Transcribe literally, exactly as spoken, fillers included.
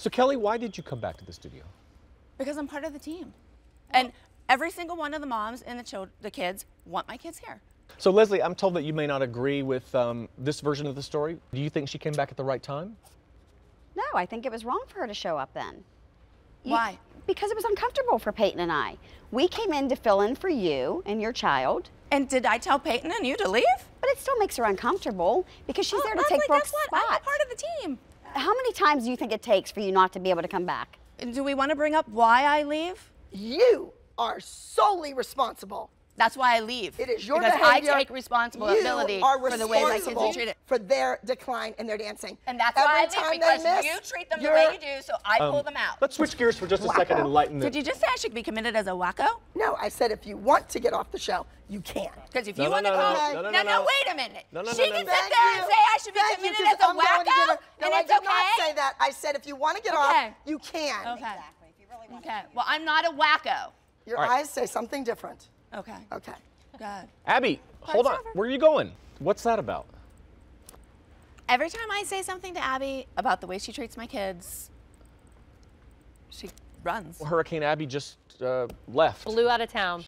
So Kelly, why did you come back to the studio? Because I'm part of the team. And every single one of the moms and the, children, the kids want my kids here. So Leslie, I'm told that you may not agree with um, this version of the story. Do you think she came back at the right time? No, I think it was wrong for her to show up then. You, Why? Because it was uncomfortable for Peyton and I. We came in to fill in for you and your child. And did I tell Peyton and you to leave? But it still makes her uncomfortable because she's oh, there to Leslie, take Brooke's spot. I'm a part of the team. How many times do you think it takes for you not to be able to come back? Do we want to bring up why I leave? You are solely responsible. That's why I leave. It is your because behavior. I take responsibility you are responsible for the way my kids are treated. For their decline in their dancing. And that's Every why I leave, because miss, you treat them the way you do, so I um, pull them out. Let's switch gears for just a wacko. second and lighten them. Did you just say I should be committed as a wacko? No, I said if you want to get off the show, you can. Because if no, you no, want to no, call, no no no, no, no, no, wait a minute. No, no, she no, no, can no. sit there and say I should be Thank committed as a I'm wacko, her, no, and I it's okay? No, I did not say that. I said if you want to get off, you can. Exactly. If you really want to. Okay, well, I'm not a wacko. Your eyes say something different. Okay. Okay. God. Abby, Party's hold on. Over. Where are you going? What's that about? Every time I say something to Abby about the way she treats my kids, she runs. Well, Hurricane Abby just uh, left. Blew out of town.